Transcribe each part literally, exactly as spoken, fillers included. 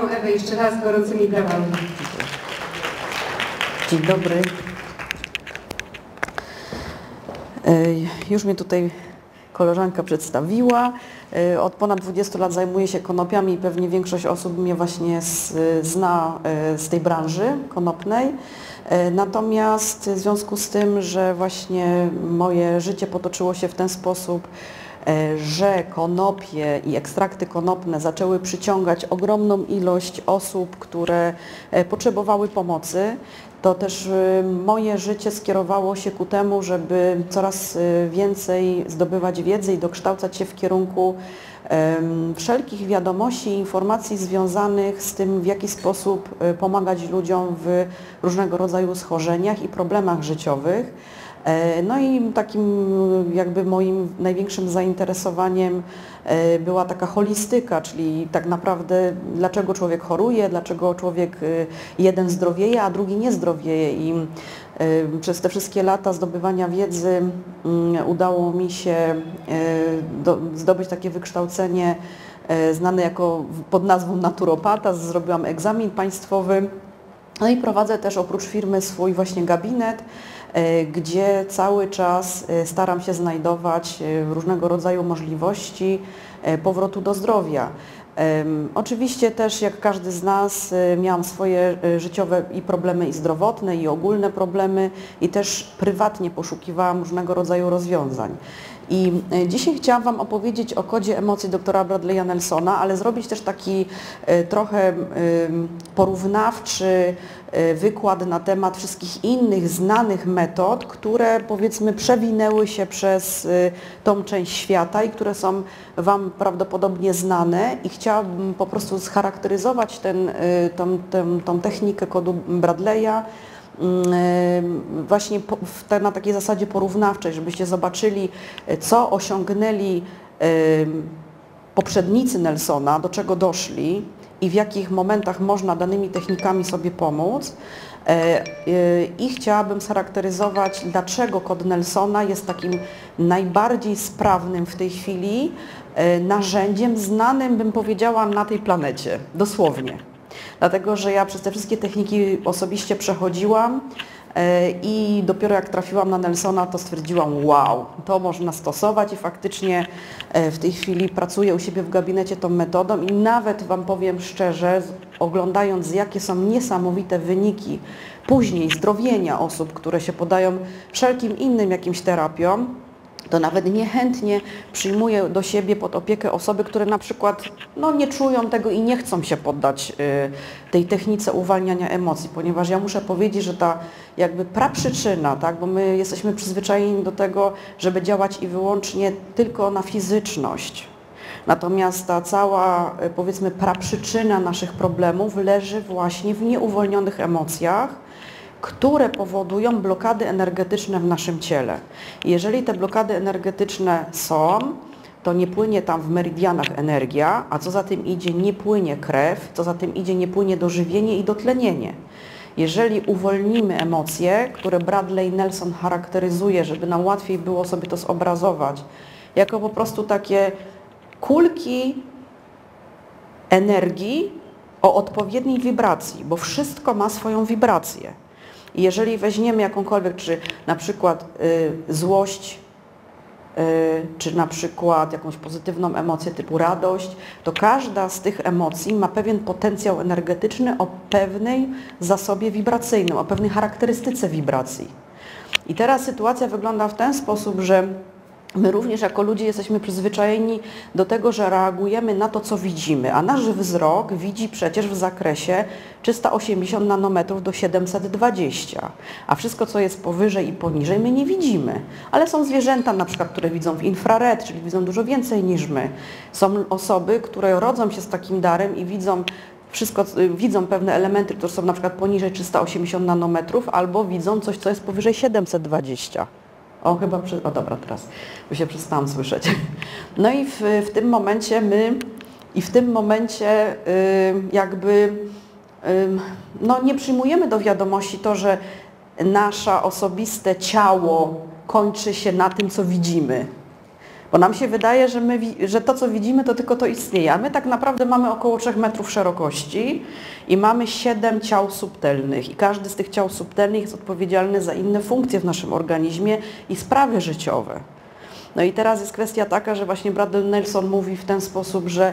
panią Ewę jeszcze raz gorącymi brawami. Dzień dobry. Już mnie tutaj koleżanka przedstawiła. Od ponad dwudziestu lat zajmuję się konopiami i pewnie większość osób mnie właśnie zna z tej branży konopnej. Natomiast w związku z tym, że właśnie moje życie potoczyło się w ten sposób, że konopie i ekstrakty konopne zaczęły przyciągać ogromną ilość osób, które potrzebowały pomocy, to też moje życie skierowało się ku temu, żeby coraz więcej zdobywać wiedzy i dokształcać się w kierunku wszelkich wiadomości i informacji związanych z tym, w jaki sposób pomagać ludziom w różnego rodzaju schorzeniach i problemach życiowych. No i takim jakby moim największym zainteresowaniem była taka holistyka, czyli tak naprawdę dlaczego człowiek choruje, dlaczego człowiek jeden zdrowieje, a drugi nie zdrowieje. I przez te wszystkie lata zdobywania wiedzy udało mi się zdobyć takie wykształcenie znane jako pod nazwą naturopata. Zrobiłam egzamin państwowy. No i prowadzę też oprócz firmy swój właśnie gabinet, gdzie cały czas staram się znajdować różnego rodzaju możliwości powrotu do zdrowia. Oczywiście też, jak każdy z nas, miałam swoje życiowe i problemy i zdrowotne, i ogólne problemy, i też prywatnie poszukiwałam różnego rodzaju rozwiązań. I dzisiaj chciałam Wam opowiedzieć o kodzie emocji doktora Bradleya Nelsona, ale zrobić też taki trochę porównawczy wykład na temat wszystkich innych znanych metod, które powiedzmy przewinęły się przez tą część świata i które są Wam prawdopodobnie znane, i chciałabym po prostu scharakteryzować ten, tą, tą, tą technikę kodu Bradleya właśnie na takiej zasadzie porównawczej, żebyście zobaczyli, co osiągnęli poprzednicy Nelsona, do czego doszli i w jakich momentach można danymi technikami sobie pomóc. I chciałabym scharakteryzować, dlaczego kod Nelsona jest takim najbardziej sprawnym w tej chwili narzędziem znanym, bym powiedziała, na tej planecie, dosłownie. Dlatego, że ja przez te wszystkie techniki osobiście przechodziłam i dopiero jak trafiłam na Nelsona, to stwierdziłam, wow, to można stosować, i faktycznie w tej chwili pracuję u siebie w gabinecie tą metodą i nawet Wam powiem szczerze, oglądając, jakie są niesamowite wyniki później zdrowienia osób, które się podają wszelkim innym jakimś terapiom, to nawet niechętnie przyjmuję do siebie pod opiekę osoby, które na przykład no, nie czują tego i nie chcą się poddać y, tej technice uwalniania emocji, ponieważ ja muszę powiedzieć, że ta jakby praprzyczyna, tak, bo my jesteśmy przyzwyczajeni do tego, żeby działać i wyłącznie tylko na fizyczność. Natomiast ta cała, powiedzmy, praprzyczyna naszych problemów leży właśnie w nieuwolnionych emocjach, które powodują blokady energetyczne w naszym ciele. Jeżeli te blokady energetyczne są, to nie płynie tam w meridianach energia, a co za tym idzie, nie płynie krew, co za tym idzie, nie płynie dożywienie i dotlenienie. Jeżeli uwolnimy emocje, które Bradley Nelson charakteryzuje, żeby nam łatwiej było sobie to zobrazować, jako po prostu takie kulki energii o odpowiedniej wibracji, bo wszystko ma swoją wibrację. Jeżeli weźmiemy jakąkolwiek, czy na przykład y, złość, y, czy na przykład jakąś pozytywną emocję typu radość, to każda z tych emocji ma pewien potencjał energetyczny o pewnej zasobie wibracyjnym, o pewnej charakterystyce wibracji. I teraz sytuacja wygląda w ten sposób, że my również jako ludzie jesteśmy przyzwyczajeni do tego, że reagujemy na to, co widzimy, a nasz wzrok widzi przecież w zakresie trzysta osiemdziesiąt nanometrów do siedemset dwadzieścia, a wszystko, co jest powyżej i poniżej, my nie widzimy. Ale są zwierzęta na przykład, które widzą w infrared, czyli widzą dużo więcej niż my. Są osoby, które rodzą się z takim darem i widzą wszystko, widzą pewne elementy, które są na przykład poniżej trzysta osiemdziesiąt nanometrów, albo widzą coś, co jest powyżej siedemset dwadzieścia. O, chyba, przy... o dobra, teraz by się przestałam słyszeć. No i w, w tym momencie my, i w tym momencie y, jakby y, no nie przyjmujemy do wiadomości to, że nasze osobiste ciało kończy się na tym, co widzimy. Bo nam się wydaje, że, my, że to, co widzimy, to tylko to istnieje. A my tak naprawdę mamy około trzech metrów szerokości i mamy siedem ciał subtelnych. I każdy z tych ciał subtelnych jest odpowiedzialny za inne funkcje w naszym organizmie i sprawy życiowe. No i teraz jest kwestia taka, że właśnie Bradley Nelson mówi w ten sposób, że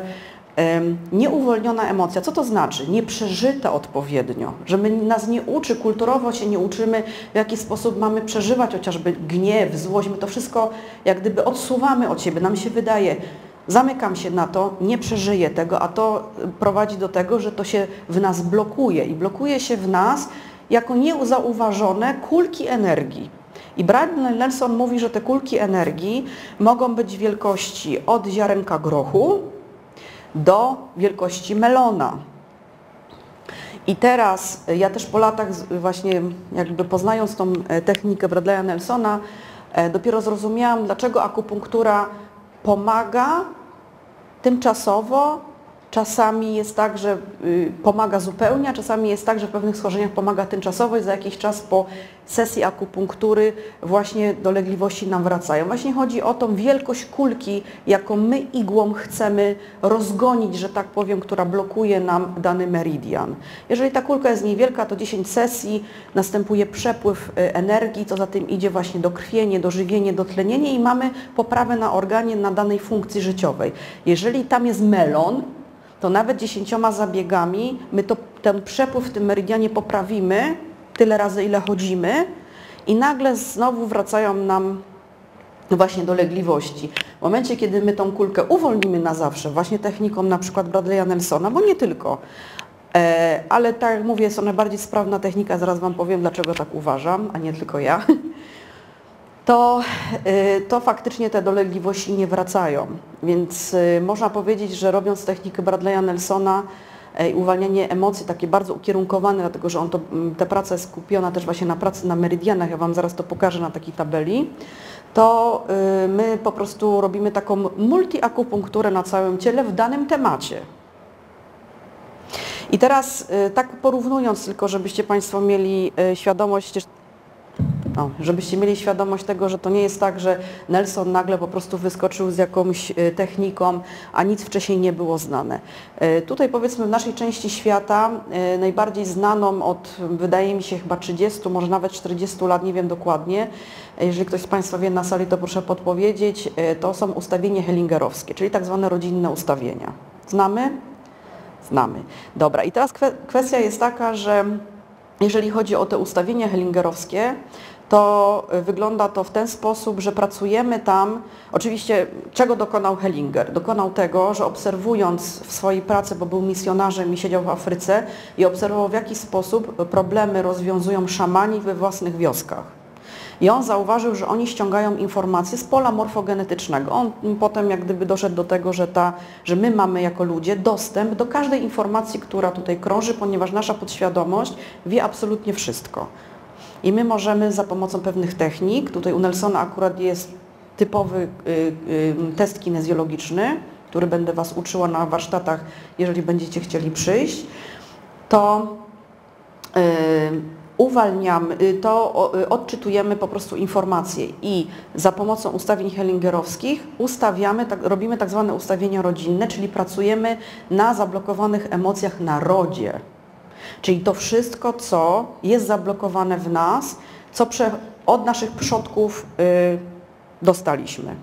nieuwolniona emocja, co to znaczy? Nieprzeżyta odpowiednio, że my, nas nie uczy, kulturowo się nie uczymy, w jaki sposób mamy przeżywać chociażby gniew, złość, my to wszystko jak gdyby odsuwamy od siebie, nam się wydaje, zamykam się na to, nie przeżyję tego, a to prowadzi do tego, że to się w nas blokuje i blokuje się w nas jako niezauważone kulki energii. I Bradley Nelson mówi, że te kulki energii mogą być wielkości od ziarenka grochu do wielkości melona. I teraz ja też po latach właśnie jakby poznając tą technikę Bradley'a Nelsona dopiero zrozumiałam, dlaczego akupunktura pomaga tymczasowo. Czasami jest tak, że pomaga zupełnie, a czasami jest tak, że w pewnych schorzeniach pomaga tymczasowo i za jakiś czas po sesji akupunktury właśnie dolegliwości nam wracają. Właśnie chodzi o tą wielkość kulki, jaką my igłą chcemy rozgonić, że tak powiem, która blokuje nam dany meridian. Jeżeli ta kulka jest niewielka, to dziesięć sesji, następuje przepływ energii, co za tym idzie właśnie dokrwienie, dożywienie, dotlenienie i mamy poprawę na organie na danej funkcji życiowej. Jeżeli tam jest melon, to nawet dziesięcioma zabiegami my to, ten przepływ w tym meridianie poprawimy tyle razy, ile chodzimy i nagle znowu wracają nam właśnie dolegliwości. W momencie, kiedy my tą kulkę uwolnimy na zawsze, właśnie techniką na przykład Bradley'a Nelsona, bo nie tylko, ale tak jak mówię, jest to najbardziej sprawna technika, zaraz Wam powiem, dlaczego tak uważam, a nie tylko ja, to, to faktycznie te dolegliwości nie wracają. Więc można powiedzieć, że robiąc technikę Bradley'a Nelsona i uwalnianie emocji, takie bardzo ukierunkowane, dlatego że on to, ta praca jest skupiona też właśnie na pracy na meridianach, ja Wam zaraz to pokażę na takiej tabeli, to my po prostu robimy taką multiakupunkturę na całym ciele w danym temacie. I teraz tak porównując tylko, żebyście Państwo mieli świadomość, No, żebyście mieli świadomość tego, że to nie jest tak, że Nelson nagle po prostu wyskoczył z jakąś techniką, a nic wcześniej nie było znane. Tutaj powiedzmy w naszej części świata najbardziej znaną od wydaje mi się chyba trzydziestu, może nawet czterdziestu lat, nie wiem dokładnie, jeżeli ktoś z Państwa wie na sali, to proszę podpowiedzieć, to są ustawienia hellingerowskie, czyli tak zwane rodzinne ustawienia. Znamy? Znamy. Dobra, i teraz kwestia jest taka, że jeżeli chodzi o te ustawienia hellingerowskie, to wygląda to w ten sposób, że pracujemy tam, oczywiście czego dokonał Hellinger? Dokonał tego, że obserwując w swojej pracy, bo był misjonarzem i siedział w Afryce i obserwował w jaki sposób problemy rozwiązują szamani we własnych wioskach. I on zauważył, że oni ściągają informacje z pola morfogenetycznego. On potem jak gdyby doszedł do tego, że, ta, że my mamy jako ludzie dostęp do każdej informacji, która tutaj krąży, ponieważ nasza podświadomość wie absolutnie wszystko. I my możemy za pomocą pewnych technik, tutaj u Nelsona akurat jest typowy test kinezjologiczny, który będę Was uczyła na warsztatach, jeżeli będziecie chcieli przyjść, to yy, uwalniamy, to odczytujemy po prostu informacje i za pomocą ustawień hellingerowskich ustawiamy, tak, robimy tak zwane ustawienia rodzinne, czyli pracujemy na zablokowanych emocjach na rodzie. Czyli to wszystko, co jest zablokowane w nas, co prze, od naszych przodków y, dostaliśmy,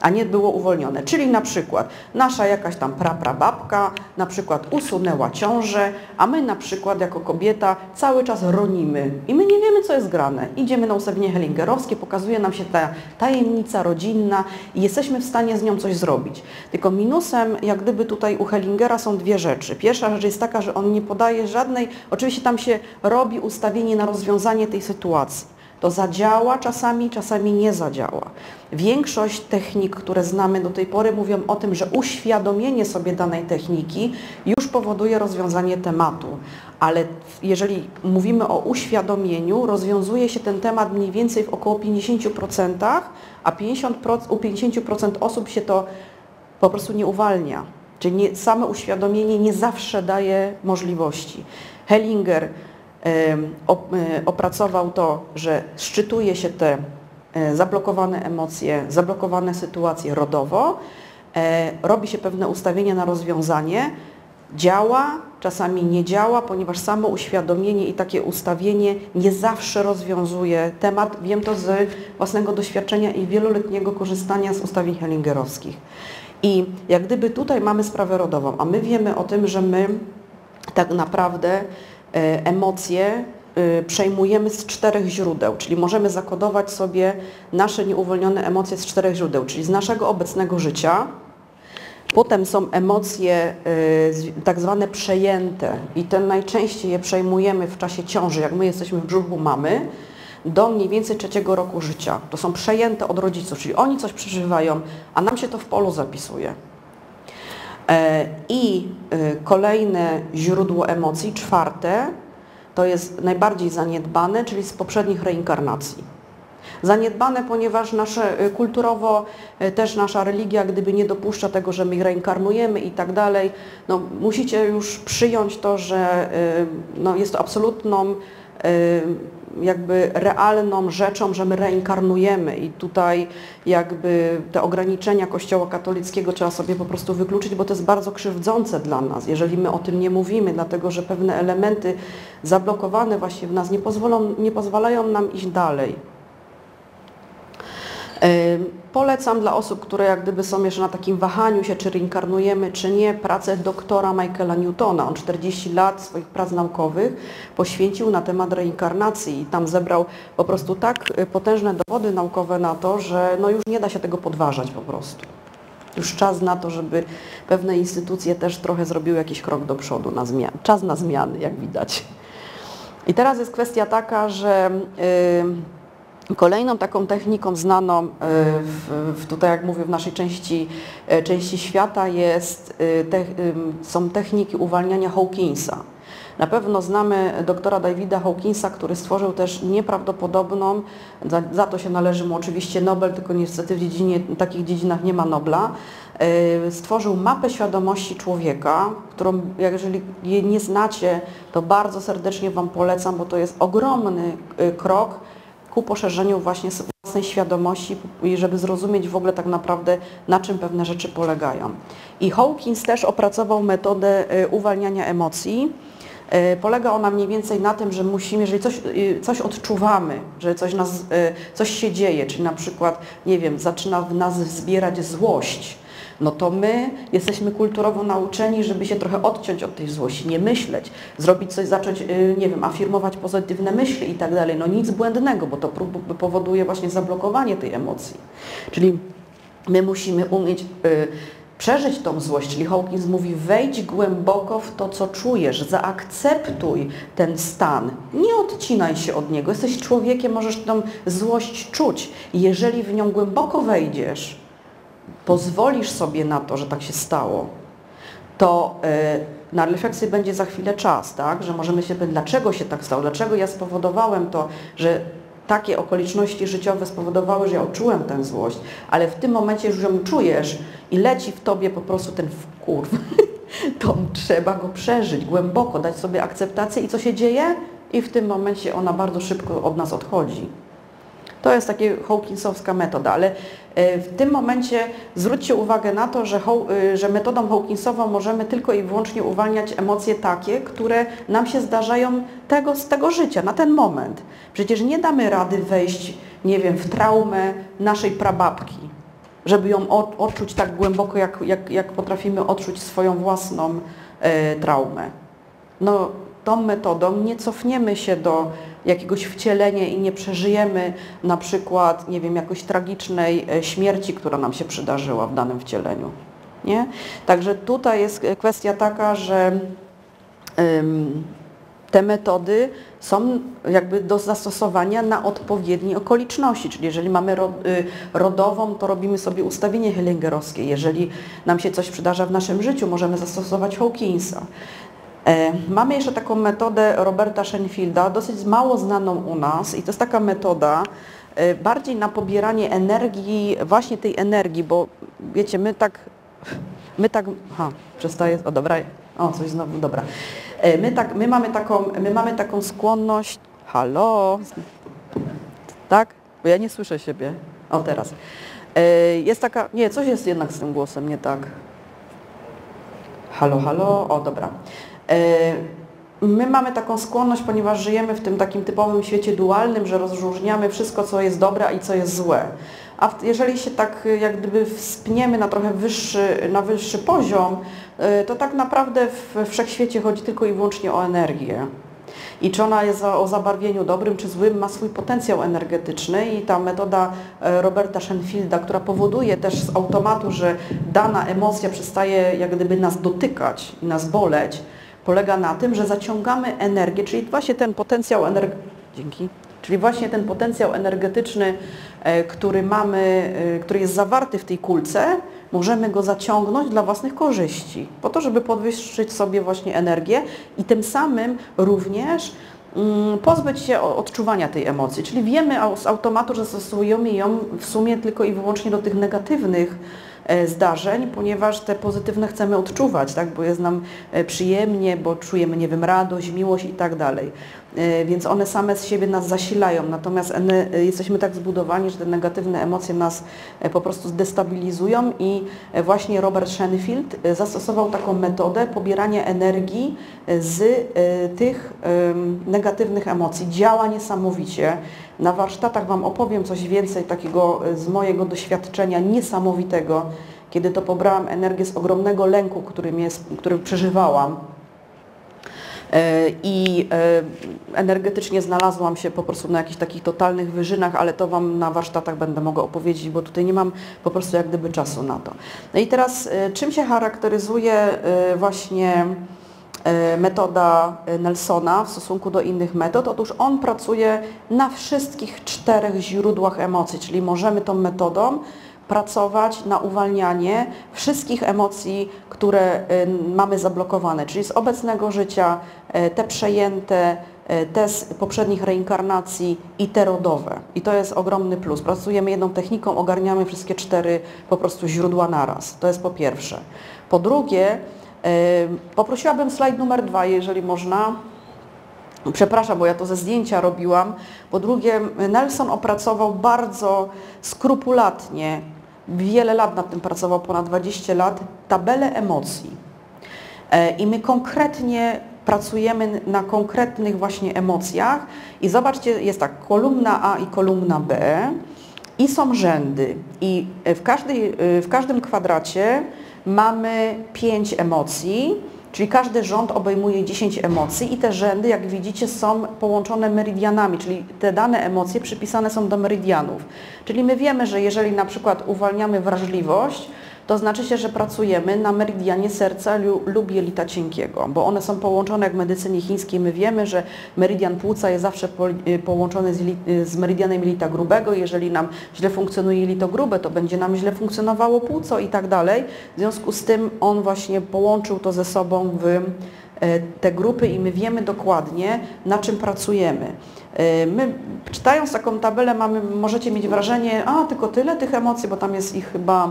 a nie było uwolnione. Czyli na przykład nasza jakaś tam praprababka na przykład usunęła ciążę, a my na przykład jako kobieta cały czas ronimy i my nie wiemy, co jest grane. Idziemy na ustawienie hellingerowskie, pokazuje nam się ta tajemnica rodzinna i jesteśmy w stanie z nią coś zrobić. Tylko minusem jak gdyby tutaj u Hellingera są dwie rzeczy. Pierwsza rzecz jest taka, że on nie podaje żadnej, oczywiście tam się robi ustawienie na rozwiązanie tej sytuacji. To zadziała czasami, czasami nie zadziała. Większość technik, które znamy do tej pory, mówią o tym, że uświadomienie sobie danej techniki już powoduje rozwiązanie tematu. Ale jeżeli mówimy o uświadomieniu, rozwiązuje się ten temat mniej więcej w około pięćdziesięciu procentach, a pięćdziesiąt procent, u pięćdziesięciu procent osób się to po prostu nie uwalnia. Czyli nie, samo uświadomienie nie zawsze daje możliwości. Hellinger opracował to, że szczytuje się te zablokowane emocje, zablokowane sytuacje rodowo, robi się pewne ustawienia na rozwiązanie, działa, czasami nie działa, ponieważ samo uświadomienie i takie ustawienie nie zawsze rozwiązuje temat. Wiem to z własnego doświadczenia i wieloletniego korzystania z ustawień hellingerowskich. I jak gdyby tutaj mamy sprawę rodową, a my wiemy o tym, że my tak naprawdę emocje przejmujemy z czterech źródeł, czyli możemy zakodować sobie nasze nieuwolnione emocje z czterech źródeł, czyli z naszego obecnego życia. Potem są emocje tak zwane przejęte i te najczęściej je przejmujemy w czasie ciąży, jak my jesteśmy w brzuchu mamy, do mniej więcej trzeciego roku życia. To są przejęte od rodziców, czyli oni coś przeżywają, a nam się to w polu zapisuje. I kolejne źródło emocji, czwarte, to jest najbardziej zaniedbane, czyli z poprzednich reinkarnacji. Zaniedbane, ponieważ nasze kulturowo też nasza religia gdyby nie dopuszcza tego, że my reinkarnujemy i tak dalej. No, musicie już przyjąć to, że no, jest to absolutną jakby realną rzeczą, że my reinkarnujemy i tutaj jakby te ograniczenia Kościoła katolickiego trzeba sobie po prostu wykluczyć, bo to jest bardzo krzywdzące dla nas, jeżeli my o tym nie mówimy, dlatego że pewne elementy zablokowane właśnie w nas nie pozwolą, nie pozwalają nam iść dalej. Polecam dla osób, które jak gdyby są jeszcze na takim wahaniu się, czy reinkarnujemy, czy nie, pracę doktora Michaela Newtona. On czterdzieści lat swoich prac naukowych poświęcił na temat reinkarnacji i tam zebrał po prostu tak potężne dowody naukowe na to, że no już nie da się tego podważać po prostu. Już czas na to, żeby pewne instytucje też trochę zrobiły jakiś krok do przodu, na zmian. Czas na zmiany, jak widać. I teraz jest kwestia taka, że Yy, Kolejną taką techniką znaną w, w, tutaj, jak mówię, w naszej części, części świata jest, te, są techniki uwalniania Hawkinsa. Na pewno znamy doktora Davida Hawkinsa, który stworzył też nieprawdopodobną, za, za to się należy mu oczywiście Nobel, tylko niestety w, dziedzinie, w takich dziedzinach nie ma Nobla, stworzył mapę świadomości człowieka, którą, jeżeli jej nie znacie, to bardzo serdecznie Wam polecam, bo to jest ogromny krok ku poszerzeniu właśnie własnej świadomości i żeby zrozumieć w ogóle tak naprawdę, na czym pewne rzeczy polegają. I Hawkins też opracował metodę uwalniania emocji. Polega ona mniej więcej na tym, że musimy, jeżeli coś, coś odczuwamy, że coś, nas, coś się dzieje, czyli na przykład, nie wiem, zaczyna w nas zbierać złość, no to my jesteśmy kulturowo nauczeni, żeby się trochę odciąć od tej złości, nie myśleć, zrobić coś, zacząć, nie wiem, afirmować pozytywne myśli i tak dalej. No nic błędnego, bo to powoduje właśnie zablokowanie tej emocji. Czyli my musimy umieć y, przeżyć tą złość, czyli Hawkins mówi, wejdź głęboko w to, co czujesz, zaakceptuj ten stan, nie odcinaj się od niego, jesteś człowiekiem, możesz tą złość czuć i jeżeli w nią głęboko wejdziesz, pozwolisz sobie na to, że tak się stało, to yy, na refleksję będzie za chwilę czas, tak? Że możemy się pytać, dlaczego się tak stało, dlaczego ja spowodowałem to, że takie okoliczności życiowe spowodowały, że ja odczułem tę złość, ale w tym momencie już ją czujesz i leci w tobie po prostu ten wkurw, to trzeba go przeżyć głęboko, dać sobie akceptację i co się dzieje? I w tym momencie ona bardzo szybko od nas odchodzi. To jest taka hawkinsowska metoda, ale w tym momencie zwróćcie uwagę na to, że, że metodą hawkinsową możemy tylko i wyłącznie uwalniać emocje takie, które nam się zdarzają tego, z tego życia, na ten moment. Przecież nie damy rady wejść, nie wiem, w traumę naszej prababki, żeby ją odczuć tak głęboko, jak, jak, jak potrafimy odczuć swoją własną e, traumę. No, tą metodą nie cofniemy się do jakiegoś wcielenia i nie przeżyjemy na przykład, nie wiem, jakiejś tragicznej śmierci, która nam się przydarzyła w danym wcieleniu. Nie? Także tutaj jest kwestia taka, że ym, te metody są jakby do zastosowania na odpowiednie okoliczności, czyli jeżeli mamy ro, y, rodową, to robimy sobie ustawienie hellingerowskie. Jeżeli nam się coś przydarza w naszym życiu, możemy zastosować Hawkinsa. Mamy jeszcze taką metodę Roberta Scheinfelda, dosyć mało znaną u nas i to jest taka metoda bardziej na pobieranie energii, właśnie tej energii, bo wiecie, my tak, my tak, ha, przestaję, o dobra, o coś znowu, dobra, my, tak, my, mamy, taką, my mamy taką skłonność, halo, tak, Bo ja nie słyszę siebie. O, teraz. Jest taka... Nie, coś jest jednak z tym głosem, nie tak. Halo, halo. O, dobra. My mamy taką skłonność, ponieważ żyjemy w tym takim typowym świecie dualnym, że rozróżniamy wszystko, co jest dobre i co jest złe. A jeżeli się tak jak gdyby wspniemy na trochę wyższy, na wyższy poziom, to tak naprawdę we wszechświecie chodzi tylko i wyłącznie o energię. I czy ona jest o zabarwieniu dobrym czy złym, ma swój potencjał energetyczny i ta metoda Roberta Scheinfelda, która powoduje też z automatu, że dana emocja przestaje jak gdyby nas dotykać i nas boleć, polega na tym, że zaciągamy energię, czyli właśnie ten potencjał energetyczny. Dzięki. Czyli właśnie ten potencjał energetyczny, który mamy, który jest zawarty w tej kulce, możemy go zaciągnąć dla własnych korzyści, po to, żeby podwyższyć sobie właśnie energię i tym samym również pozbyć się odczuwania tej emocji. Czyli wiemy z automatu, że stosujemy ją w sumie tylko i wyłącznie do tych negatywnych zdarzeń, ponieważ te pozytywne chcemy odczuwać, tak? Bo jest nam przyjemnie, bo czujemy, nie wiem, radość, miłość i tak dalej. Więc one same z siebie nas zasilają, natomiast jesteśmy tak zbudowani, że te negatywne emocje nas po prostu zdestabilizują i właśnie Robert Scheinfeld zastosował taką metodę pobierania energii z tych negatywnych emocji. Działa niesamowicie. Na warsztatach Wam opowiem coś więcej takiego z mojego doświadczenia niesamowitego, kiedy to pobrałam energię z ogromnego lęku, który, mnie, który przeżywałam i energetycznie znalazłam się po prostu na jakichś takich totalnych wyżynach, ale to Wam na warsztatach będę mogła opowiedzieć, bo tutaj nie mam po prostu jak gdyby czasu na to. No i teraz czym się charakteryzuje właśnie metoda Nelsona w stosunku do innych metod? Otóż on pracuje na wszystkich czterech źródłach emocji, czyli możemy tą metodą pracować na uwalnianie wszystkich emocji, które mamy zablokowane, czyli z obecnego życia, te przejęte, te z poprzednich reinkarnacji i te rodowe. I to jest ogromny plus. Pracujemy jedną techniką, ogarniamy wszystkie cztery po prostu źródła naraz. To jest po pierwsze. Po drugie, poprosiłabym slajd numer dwa, jeżeli można. Przepraszam, bo ja to ze zdjęcia robiłam. Po drugie, Nelson opracował bardzo skrupulatnie, wiele lat nad tym pracował, ponad dwadzieścia lat, tabelę emocji. I my konkretnie pracujemy na konkretnych właśnie emocjach. I zobaczcie, jest tak, kolumna A i kolumna B i są rzędy. I w, każdej, w każdym kwadracie mamy pięć emocji, czyli każdy rząd obejmuje dziesięć emocji i te rzędy, jak widzicie, są połączone meridianami, czyli te dane emocje przypisane są do meridianów. Czyli my wiemy, że jeżeli na przykład uwalniamy wrażliwość, to znaczy się, że pracujemy na meridianie serca lub jelita cienkiego, bo one są połączone jak w medycynie chińskiej. My wiemy, że meridian płuca jest zawsze połączony z meridianem jelita grubego. Jeżeli nam źle funkcjonuje jelito grube, to będzie nam źle funkcjonowało płuco i tak dalej. W związku z tym on właśnie połączył to ze sobą w te grupy i my wiemy dokładnie, na czym pracujemy. My, czytając taką tabelę, mamy, możecie mieć wrażenie, a tylko tyle tych emocji, bo tam jest ich chyba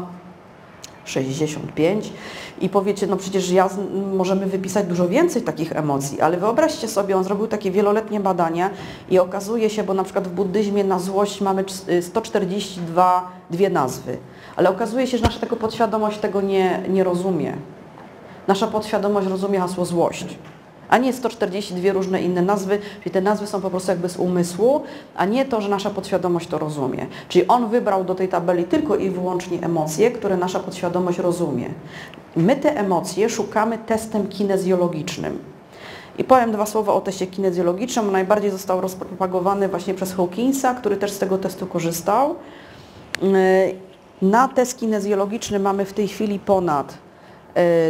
sześćdziesiąt pięć i powiecie, no przecież ja, możemy wypisać dużo więcej takich emocji, ale wyobraźcie sobie, on zrobił takie wieloletnie badania i okazuje się, bo na przykład w buddyzmie na złość mamy sto czterdzieści dwa dwie nazwy, ale okazuje się, że nasza tego podświadomość tego nie, nie rozumie. Nasza podświadomość rozumie hasło złość, a nie sto czterdzieści dwie różne inne nazwy, czyli te nazwy są po prostu jakby z umysłu, a nie to, że nasza podświadomość to rozumie. Czyli on wybrał do tej tabeli tylko i wyłącznie emocje, które nasza podświadomość rozumie. My te emocje szukamy testem kinezjologicznym. I powiem dwa słowa o teście kinezjologicznym. Najbardziej został rozpropagowany właśnie przez Hawkinsa, który też z tego testu korzystał. Na test kinezjologiczny mamy w tej chwili ponad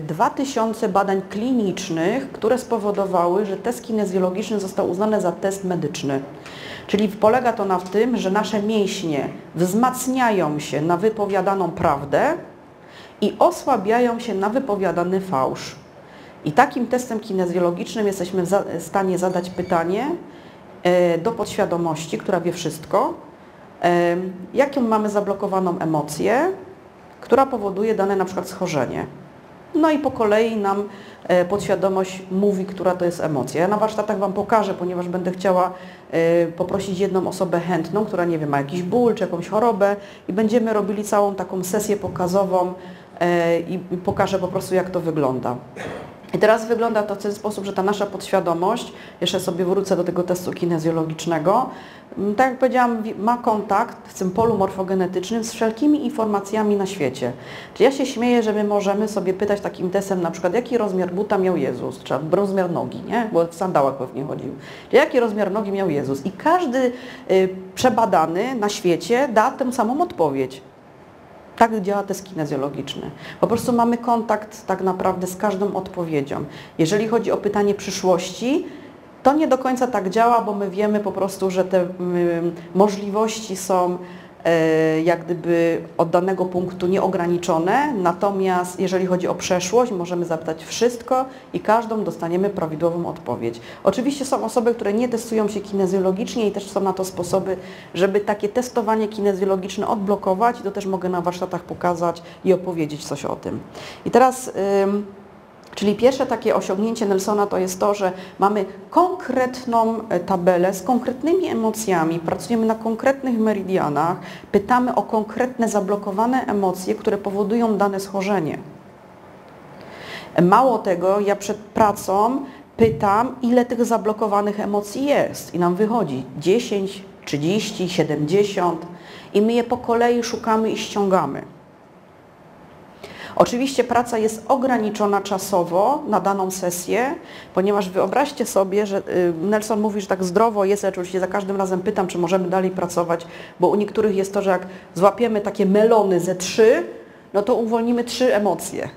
dwa tysiące badań klinicznych, które spowodowały, że test kinezjologiczny został uznany za test medyczny. Czyli polega to na tym, że nasze mięśnie wzmacniają się na wypowiadaną prawdę i osłabiają się na wypowiadany fałsz. I takim testem kinezjologicznym jesteśmy w stanie zadać pytanie do podświadomości, która wie wszystko, jaką mamy zablokowaną emocję, która powoduje dane na przykład schorzenie. no i po kolei nam podświadomość mówi, która to jest emocja. Ja na warsztatach Wam pokażę, ponieważ będę chciała poprosić jedną osobę chętną, która nie wiem, ma jakiś ból czy jakąś chorobę i będziemy robili całą taką sesję pokazową i pokażę po prostu, jak to wygląda. I teraz wygląda to w ten sposób, że ta nasza podświadomość, jeszcze sobie wrócę do tego testu kinezjologicznego, tak jak powiedziałam, ma kontakt w tym polu morfogenetycznym z wszelkimi informacjami na świecie. Czyli ja się śmieję, że my możemy sobie pytać takim testem na przykład, jaki rozmiar buta miał Jezus, czy rozmiar nogi, nie? Bo w sandałach pewnie chodził. Czyli jaki rozmiar nogi miał Jezus? I każdy przebadany na świecie da tę samą odpowiedź. Tak działa test kinezjologiczny. Po prostu mamy kontakt tak naprawdę z każdą odpowiedzią. Jeżeli chodzi o pytanie przyszłości, to nie do końca tak działa, bo my wiemy po prostu, że te y, możliwości są y, jak gdyby od danego punktu nieograniczone, natomiast jeżeli chodzi o przeszłość, możemy zapytać wszystko i każdą dostaniemy prawidłową odpowiedź. Oczywiście są osoby, które nie testują się kinezjologicznie i też są na to sposoby, żeby takie testowanie kinezjologiczne odblokować i to też mogę na warsztatach pokazać i opowiedzieć coś o tym. I teraz... Y, Czyli pierwsze takie osiągnięcie Nelsona to jest to, że mamy konkretną tabelę z konkretnymi emocjami, pracujemy na konkretnych meridianach, pytamy o konkretne zablokowane emocje, które powodują dane schorzenie. Mało tego, ja przed pracą pytam, ile tych zablokowanych emocji jest i nam wychodzi dziesięć, trzydzieści, siedemdziesiąt i my je po kolei szukamy i ściągamy. Oczywiście praca jest ograniczona czasowo na daną sesję, ponieważ wyobraźcie sobie, że Nelson mówi, że tak zdrowo jest, ja oczywiście za każdym razem pytam, czy możemy dalej pracować, bo u niektórych jest to, że jak złapiemy takie melony ze trzy, no to uwolnimy trzy emocje.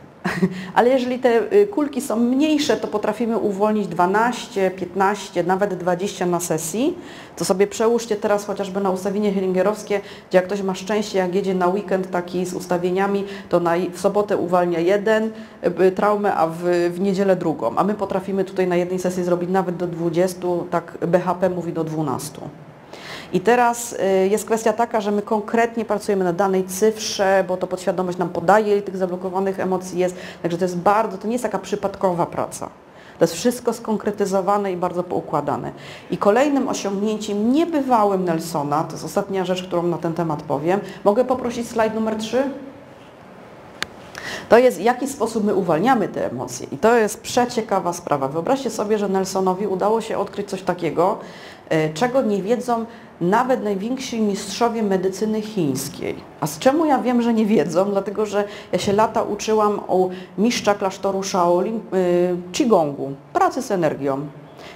Ale jeżeli te kulki są mniejsze, to potrafimy uwolnić dwanaście, piętnaście, nawet dwadzieścia na sesji. To sobie przełóżcie teraz chociażby na ustawienie hellingerowskie, gdzie jak ktoś ma szczęście, jak jedzie na weekend taki z ustawieniami, to na, w sobotę uwalnia jeden traumę, a w, w niedzielę drugą. A my potrafimy tutaj na jednej sesji zrobić nawet do dwudziestu, tak B H P mówi do dwunastu. I teraz jest kwestia taka, że my konkretnie pracujemy na danej cyfrze, bo to podświadomość nam podaje, ile tych zablokowanych emocji jest. Także to jest bardzo, to nie jest taka przypadkowa praca. To jest wszystko skonkretyzowane i bardzo poukładane. I kolejnym osiągnięciem niebywałym Nelsona, to jest ostatnia rzecz, którą na ten temat powiem. Mogę poprosić slajd numer trzy? To jest, w jaki sposób my uwalniamy te emocje. I to jest przeciekawa sprawa. Wyobraźcie sobie, że Nelsonowi udało się odkryć coś takiego, czego nie wiedzą nawet najwięksi mistrzowie medycyny chińskiej. A z czemu ja wiem, że nie wiedzą? Dlatego, że ja się lata uczyłam o mistrza klasztoru Shaolin, Chigongu, pracy z energią.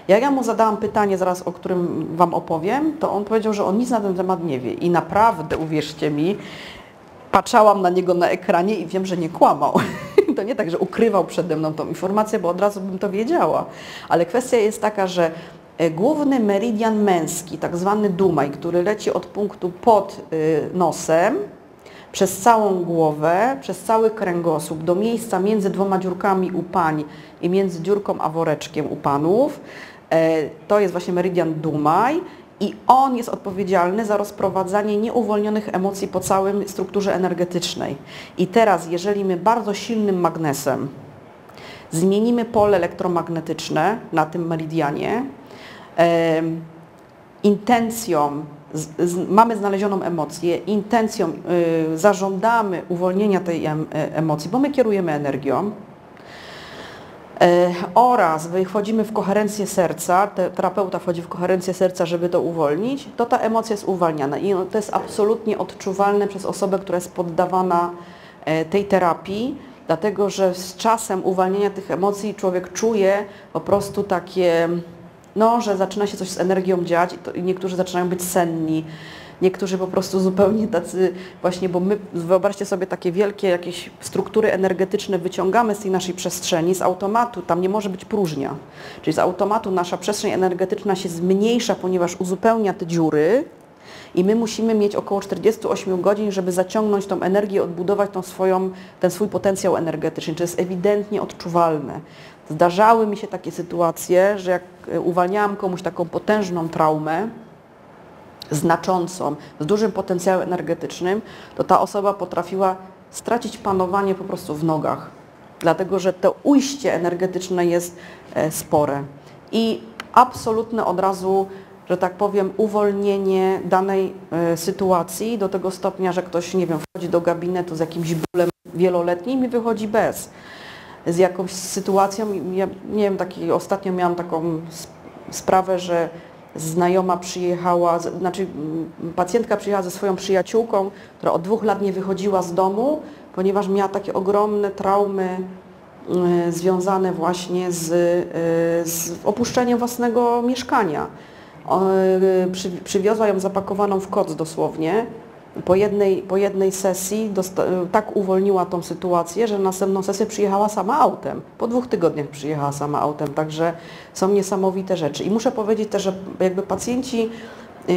Jak ja mu zadałam pytanie, zaraz o którym Wam opowiem, to on powiedział, że on nic na ten temat nie wie. I naprawdę, uwierzcie mi, patrzałam na niego na ekranie i wiem, że nie kłamał. To nie tak, że ukrywał przede mną tą informację, bo od razu bym to wiedziała. Ale kwestia jest taka, że główny meridian męski, tak zwany dumaj, który leci od punktu pod nosem, przez całą głowę, przez cały kręgosłup, do miejsca między dwoma dziurkami u pań i między dziurką a woreczkiem u panów, to jest właśnie meridian dumaj. I on jest odpowiedzialny za rozprowadzanie nieuwolnionych emocji po całej strukturze energetycznej. I teraz, jeżeli my bardzo silnym magnesem zmienimy pole elektromagnetyczne na tym meridianie, e, intencją, z, z, mamy znalezioną emocję, intencją y, zażądamy uwolnienia tej em, emocji, bo my kierujemy energią, oraz wchodzimy w koherencję serca, terapeuta wchodzi w koherencję serca, żeby to uwolnić, to ta emocja jest uwalniana i to jest absolutnie odczuwalne przez osobę, która jest poddawana tej terapii, dlatego że z czasem uwalnienia tych emocji człowiek czuje po prostu takie, no, że zaczyna się coś z energią dziać i niektórzy zaczynają być senni. Niektórzy po prostu zupełnie tacy właśnie, bo my, wyobraźcie sobie, takie wielkie jakieś struktury energetyczne wyciągamy z tej naszej przestrzeni, z automatu, tam nie może być próżnia. Czyli z automatu nasza przestrzeń energetyczna się zmniejsza, ponieważ uzupełnia te dziury i my musimy mieć około czterdziestu ośmiu godzin, żeby zaciągnąć tą energię, odbudować tą swoją, ten swój potencjał energetyczny, to jest ewidentnie odczuwalne. Zdarzały mi się takie sytuacje, że jak uwalniałam komuś taką potężną traumę, znaczącą, z dużym potencjałem energetycznym, to ta osoba potrafiła stracić panowanie po prostu w nogach. dlatego że to ujście energetyczne jest spore i absolutne od razu, że tak powiem, uwolnienie danej sytuacji do tego stopnia, że ktoś, nie wiem, wchodzi do gabinetu z jakimś bólem wieloletnim i wychodzi bez. Z jakąś sytuacją, ja nie wiem, taki, ostatnio miałam taką sprawę, że znajoma przyjechała, znaczy pacjentka przyjechała ze swoją przyjaciółką, która od dwóch lat nie wychodziła z domu, ponieważ miała takie ogromne traumy związane właśnie z, z opuszczeniem własnego mieszkania. Przy, przywiozła ją zapakowaną w koc dosłownie. Po jednej, po jednej sesji tak uwolniła tą sytuację, że na następną sesję przyjechała sama autem. Po dwóch tygodniach przyjechała sama autem, także są niesamowite rzeczy. I muszę powiedzieć też, że jakby pacjenci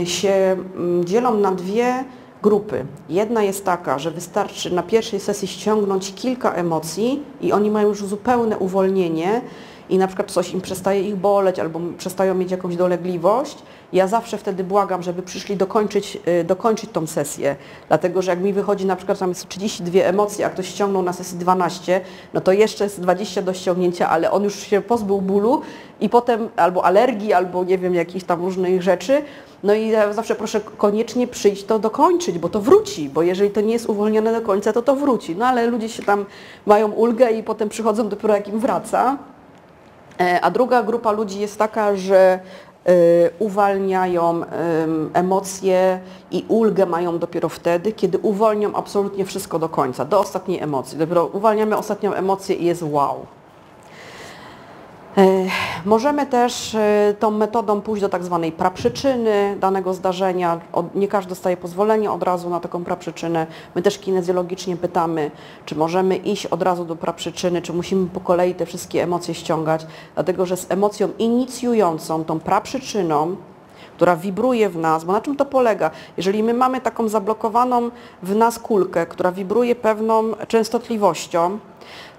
się dzielą na dwie grupy. Jedna jest taka, że wystarczy na pierwszej sesji ściągnąć kilka emocji i oni mają już zupełne uwolnienie i na przykład coś im przestaje ich boleć albo przestają mieć jakąś dolegliwość. Ja zawsze wtedy błagam, żeby przyszli dokończyć, dokończyć tą sesję, dlatego że jak mi wychodzi na przykład tam jest trzydzieści dwie emocje, a ktoś ściągnął na sesji dwanaście, no to jeszcze jest dwadzieścia do ściągnięcia, ale on już się pozbył bólu i potem albo alergii, albo nie wiem, jakichś tam różnych rzeczy. No i ja zawsze proszę koniecznie przyjść to dokończyć, bo to wróci, bo jeżeli to nie jest uwolnione do końca, to to wróci. No ale ludzie się tam mają ulgę i potem przychodzą dopiero jak im wraca. A druga grupa ludzi jest taka, że uwalniają emocje i ulgę mają dopiero wtedy, kiedy uwolnią absolutnie wszystko do końca, do ostatniej emocji. Dopiero uwalniamy ostatnią emocję i jest wow. Możemy też tą metodą pójść do tak zwanej praprzyczyny danego zdarzenia. Nie każdy dostaje pozwolenie od razu na taką praprzyczynę. My też kinezjologicznie pytamy, czy możemy iść od razu do praprzyczyny, czy musimy po kolei te wszystkie emocje ściągać, dlatego że z emocją inicjującą, tą praprzyczyną, która wibruje w nas, bo na czym to polega? Jeżeli my mamy taką zablokowaną w nas kulkę, która wibruje pewną częstotliwością,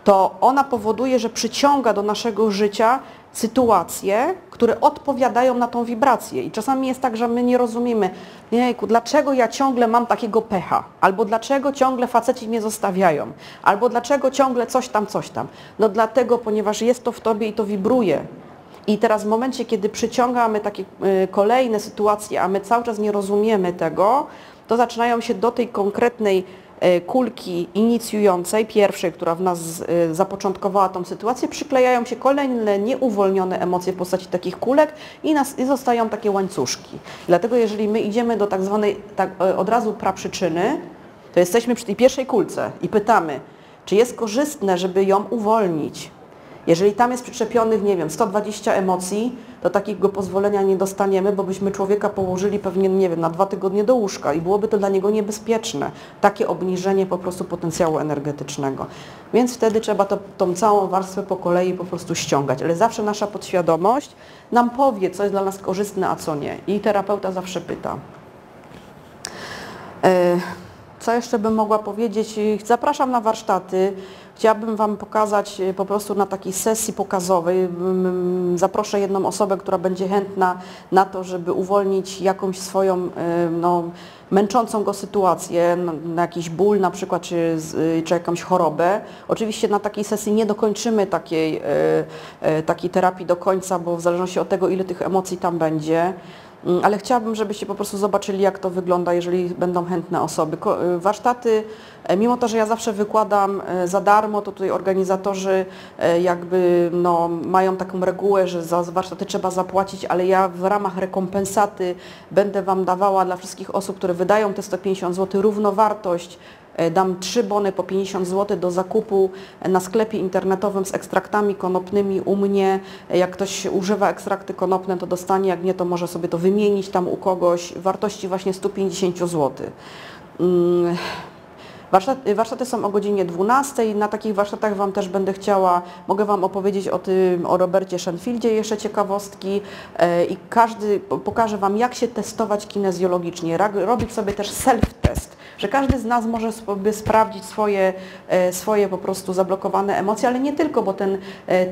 to ona powoduje, że przyciąga do naszego życia sytuacje, które odpowiadają na tą wibrację. I czasami jest tak, że my nie rozumiemy, jejku, dlaczego ja ciągle mam takiego pecha, albo dlaczego ciągle faceci mnie zostawiają, albo dlaczego ciągle coś tam, coś tam. No dlatego, ponieważ jest to w tobie i to wibruje. I teraz w momencie, kiedy przyciągamy takie kolejne sytuacje, a my cały czas nie rozumiemy tego, to zaczynają się do tej konkretnej kulki inicjującej, pierwszej, która w nas zapoczątkowała tą sytuację, przyklejają się kolejne nieuwolnione emocje w postaci takich kulek i, nas, i zostają takie łańcuszki. Dlatego jeżeli my idziemy do tak zwanej tak, od razu praprzyczyny, to jesteśmy przy tej pierwszej kulce i pytamy, czy jest korzystne, żeby ją uwolnić. Jeżeli tam jest przyczepionych, nie wiem, sto dwadzieścia emocji, to takiego pozwolenia nie dostaniemy, bo byśmy człowieka położyli pewnie, nie wiem, na dwa tygodnie do łóżka i byłoby to dla niego niebezpieczne. Takie obniżenie po prostu potencjału energetycznego. Więc wtedy trzeba to, tą całą warstwę po kolei po prostu ściągać. Ale zawsze nasza podświadomość nam powie, co jest dla nas korzystne, a co nie. I terapeuta zawsze pyta. Co jeszcze bym mogła powiedzieć? Zapraszam na warsztaty. Chciałabym Wam pokazać po prostu na takiej sesji pokazowej, zaproszę jedną osobę, która będzie chętna na to, żeby uwolnić jakąś swoją no, męczącą go sytuację, na jakiś ból na przykład, czy, czy jakąś chorobę. Oczywiście na takiej sesji nie dokończymy takiej, takiej terapii do końca, bo w zależności od tego, ile tych emocji tam będzie. Ale chciałabym, żebyście po prostu zobaczyli, jak to wygląda, jeżeli będą chętne osoby. Warsztaty, mimo to, że ja zawsze wykładam za darmo, to tutaj organizatorzy jakby no, mają taką regułę, że za warsztaty trzeba zapłacić, ale ja w ramach rekompensaty będę Wam dawała dla wszystkich osób, które wydają te sto pięćdziesiąt złotych równowartość. Dam trzy bony po pięćdziesiąt złotych do zakupu na sklepie internetowym z ekstraktami konopnymi u mnie. Jak ktoś używa ekstrakty konopne, to dostanie, jak nie, to może sobie to wymienić tam u kogoś. Wartości właśnie sto pięćdziesiąt złotych. Warsztaty, warsztaty są o godzinie dwunastej. Na takich warsztatach Wam też będę chciała, mogę Wam opowiedzieć o tym, o Robercie Scheinfeldzie jeszcze ciekawostki i każdy pokaże Wam, jak się testować kinezjologicznie, robić sobie też self test, że każdy z nas może sobie sprawdzić swoje, swoje po prostu zablokowane emocje, ale nie tylko, bo ten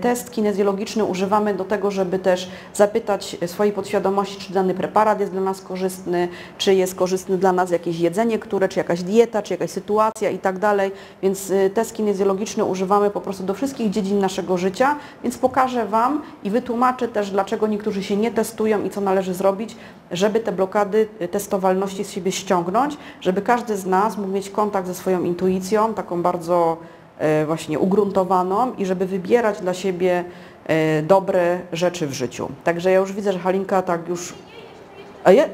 test kinezjologiczny używamy do tego, żeby też zapytać swojej podświadomości, czy dany preparat jest dla nas korzystny, czy jest korzystny dla nas jakieś jedzenie, które, czy jakaś dieta, czy jakaś sytuacja i tak dalej, więc test kinezjologiczny używamy po prostu do wszystkich dziedzin naszego życia, więc pokażę Wam i wytłumaczę też, dlaczego niektórzy się nie testują i co należy zrobić, żeby te blokady testowalności z siebie ściągnąć, żeby każdy z nas mógł mieć kontakt ze swoją intuicją, taką bardzo właśnie ugruntowaną i żeby wybierać dla siebie dobre rzeczy w życiu. Także ja już widzę, że Halinka tak już... A je...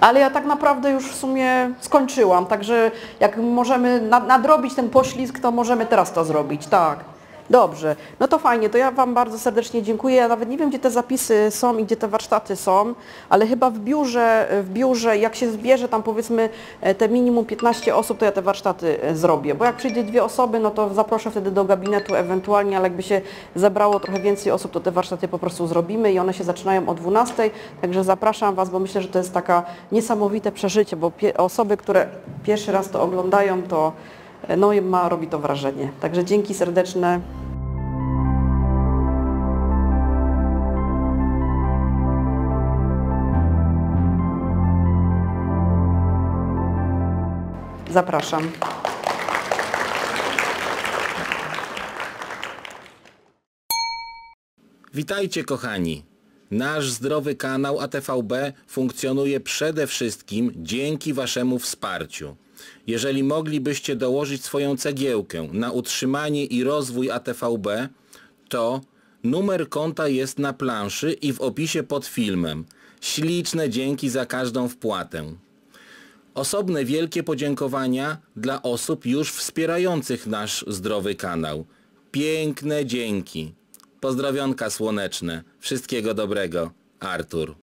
Ale ja tak naprawdę już w sumie skończyłam, także jak możemy nadrobić ten poślizg, to możemy teraz to zrobić, tak. Dobrze, no to fajnie, to ja Wam bardzo serdecznie dziękuję. Ja nawet nie wiem, gdzie te zapisy są i gdzie te warsztaty są, ale chyba w biurze, w biurze jak się zbierze tam powiedzmy te minimum piętnaście osób, to ja te warsztaty zrobię, bo jak przyjdzie dwie osoby, no to zaproszę wtedy do gabinetu ewentualnie, ale jakby się zebrało trochę więcej osób, to te warsztaty po prostu zrobimy i one się zaczynają o dwunastej, także zapraszam Was, bo myślę, że to jest taka niesamowite przeżycie, bo osoby, które pierwszy raz to oglądają, to... No i ma, robi to wrażenie. Także dzięki serdeczne. Zapraszam. Witajcie kochani. Nasz zdrowy kanał a te fał be funkcjonuje przede wszystkim dzięki Waszemu wsparciu. Jeżeli moglibyście dołożyć swoją cegiełkę na utrzymanie i rozwój a te fał be, to numer konta jest na planszy i w opisie pod filmem. Śliczne dzięki za każdą wpłatę. Osobne wielkie podziękowania dla osób już wspierających nasz zdrowy kanał. Piękne dzięki. Pozdrowionka słoneczne. Wszystkiego dobrego. Artur.